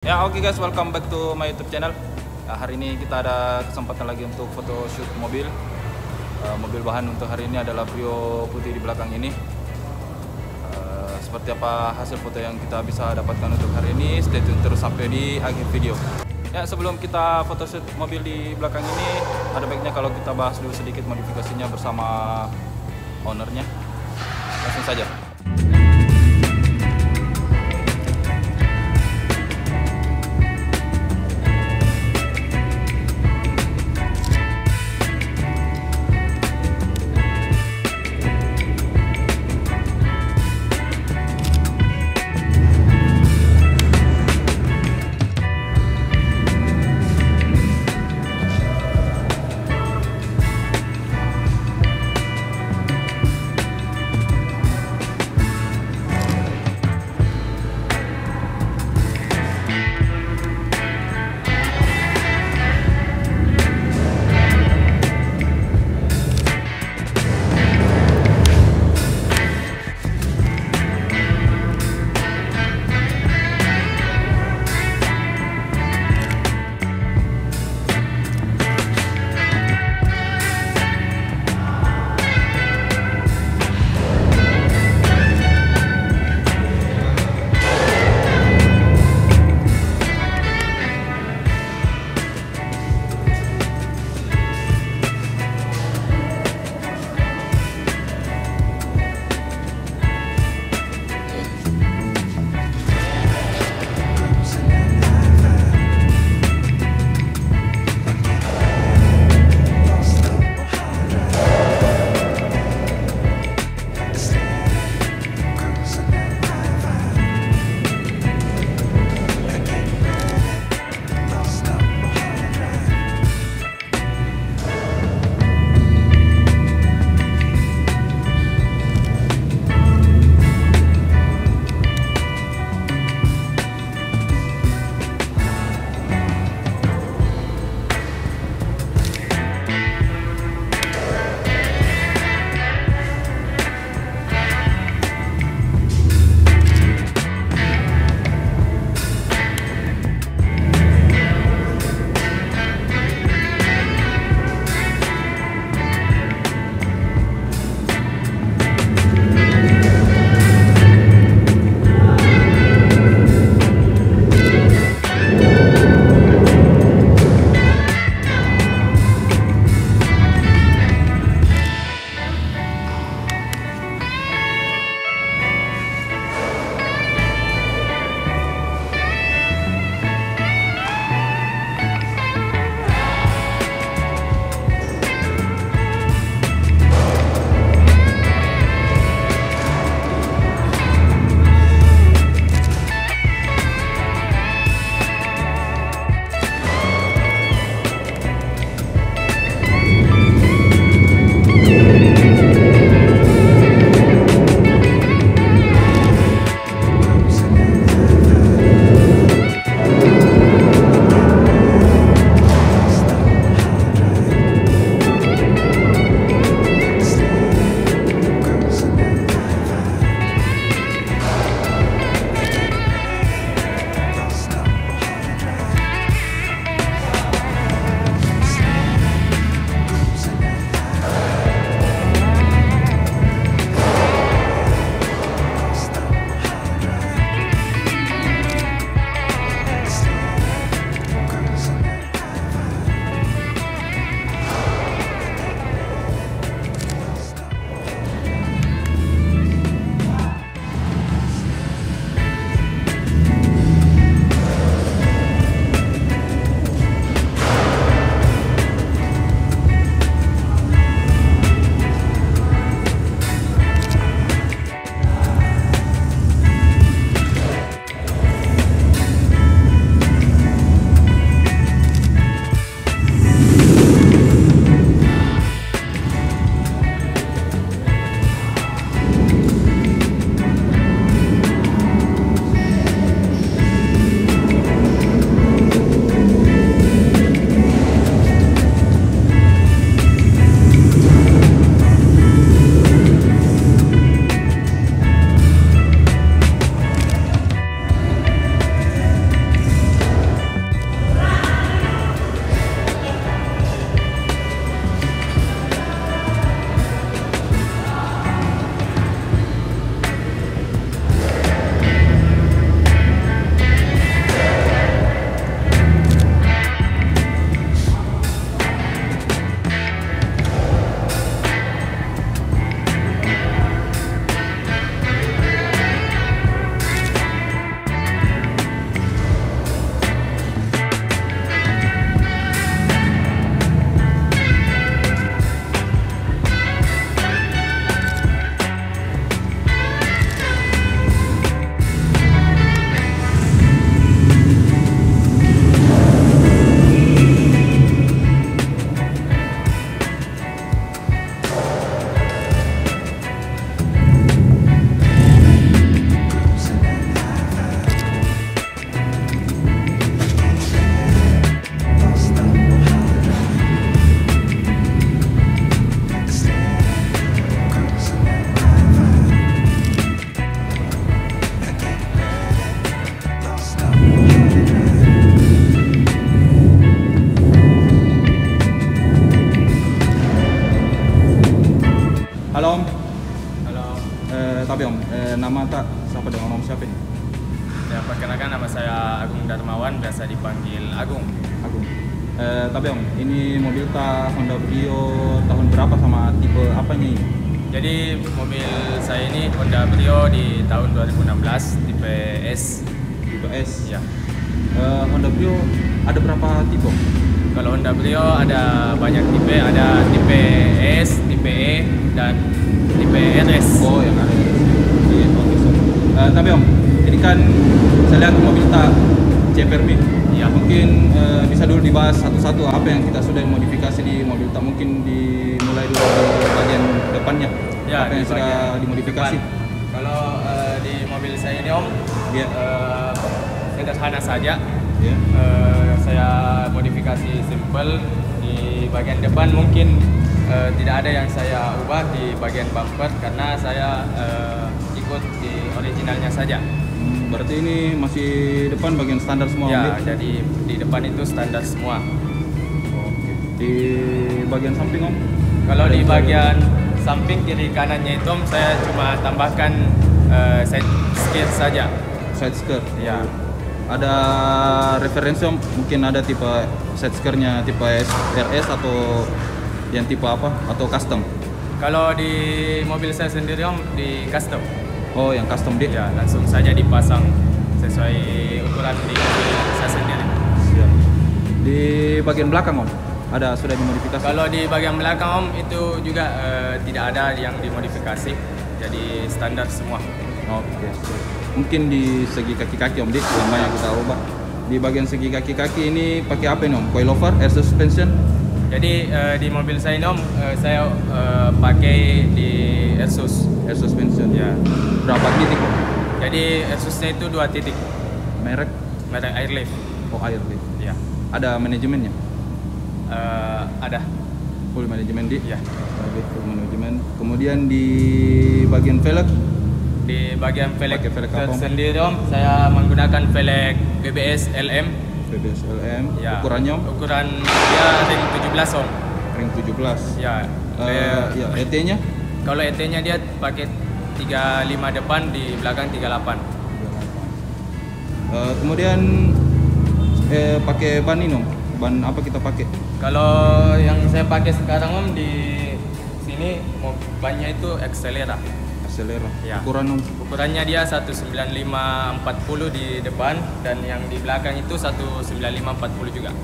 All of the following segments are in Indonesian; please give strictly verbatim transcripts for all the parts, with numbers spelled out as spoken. Ya oke okay guys, welcome back to my YouTube channel. Nah, hari ini kita ada kesempatan lagi untuk foto shoot mobil. Uh, mobil bahan untuk hari ini adalah Brio putih di belakang ini. Uh, seperti apa hasil foto yang kita bisa dapatkan untuk hari ini, stay tune terus sampai di akhir video. Ya, sebelum kita foto shoot mobil di belakang ini, ada baiknya kalau kita bahas dulu sedikit modifikasinya bersama ownernya. Langsung saja. Eh, nama tak, siapa dengan nama siapa ini? Ya, perkenalkan nama saya Agung Darmawan, biasa dipanggil Agung. Agung. Eh, tapi Om, ini mobil tak Honda Brio tahun berapa sama tipe apanya ini? Jadi mobil saya ini Honda Brio di tahun dua ribu enam belas, tipe S. Tipe S? Ya. Eh, Honda Brio ada berapa tipe? Kalau Honda Brio ada banyak tipe, ada tipe S, tipe E, dan tipe R S. Oh, yang ada. Iya, oke. Uh, tapi Om, ini kan saya lihat mobil tak C P R B. Iya. Mungkin uh, bisa dulu dibahas satu-satu apa yang kita sudah modifikasi di mobil tak. Mungkin dimulai dulu dari bagian depannya. Ya, apa yang di sudah dimodifikasi. Depan. Kalau uh, di mobil saya ini Om, ya. Uh, sederhana saja. Ya. Uh, saya modifikasi simple di bagian depan, mungkin uh, tidak ada yang saya ubah di bagian bumper karena saya uh, ikut di originalnya saja. Hmm, berarti ini masih depan bagian standar semua? Ya, ambil? Jadi di depan itu standar semua. Oke. Di bagian samping Om? Kalau di bagian samping kiri kanannya itu Om, saya cuma tambahkan uh, side skirt saja. Side skirt? Ya. Ada referensi Om, mungkin ada tipe side skirt-nya tipe R S atau yang tipe apa, atau custom? Kalau di mobil saya sendiri Om, di custom. Oh, yang custom deh? Ya, langsung saja dipasang sesuai ukuran di mobil saya sendiri. Siap. Di bagian belakang Om, ada sudah dimodifikasi? Kalau di bagian belakang Om, itu juga uh, tidak ada yang dimodifikasi, jadi standar semua. Oke, okay. Mungkin di segi kaki-kaki Om Dik, sama yang kita ubah. Di bagian segi kaki-kaki ini pakai apa ini Om? Coilover, air suspension? Jadi uh, di mobil saya ini Om, uh, saya uh, pakai di air sus. Air suspension? Ya. Berapa titik Om? Jadi air susnya itu dua titik. Merek? Merek Air Lift. Oh, Air Lift. Ya. Ada manajemennya? Uh, ada. Full manajemen Dik? Ya. Full manajemen. Kemudian di bagian velg? Di bagian velg sendiri Om, saya menggunakan velg B B S L M. B B S L M, ya. Ukurannya Om? Ukuran dia ring tujuh belas Om. Ring tujuh belas? Ya. Uh, ya. E T-nya? Kalau E T-nya dia pakai tiga puluh lima depan, di belakang tiga puluh delapan. Uh, kemudian eh, pakai ban ini Om? Ban apa kita pakai? Kalau yang saya pakai sekarang Om, di sini bannya itu Akselera. Akselera. Ya. Ukuran ukurannya dia satu sembilan lima empat puluh di depan, dan yang di belakang itu satu sembilan lima empat puluh juga.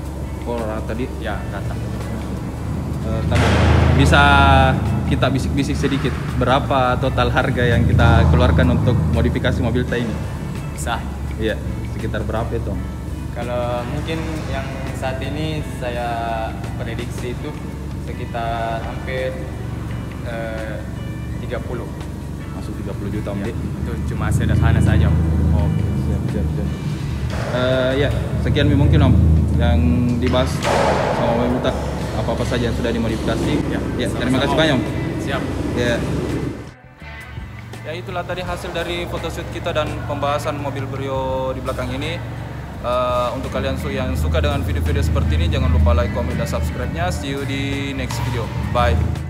Oh, rata tadi? Ya, rata. Uh, tadi bisa kita bisik-bisik sedikit berapa total harga yang kita keluarkan untuk modifikasi mobil T ini? Bisa. Iya, sekitar berapa itu? Kalau mungkin yang saat ini saya prediksi itu sekitar hampir uh, tiga puluh. Masuk tiga puluh juta Om Dik. Ya, itu cuma sederhana saja Om. Oh, siap, siap, siap. Uh, ya, sekian mungkin Om yang dibahas sama Om Butak, apa-apa saja yang sudah dimodifikasi. Ya, ya sama -sama. Terima kasih banyak Om. Siap. Ya. Ya, itulah tadi hasil dari photoshoot kita dan pembahasan mobil Brio di belakang ini. Uh, untuk kalian yang suka dengan video-video seperti ini, jangan lupa like, comment, dan subscribe-nya. See you di next video. Bye.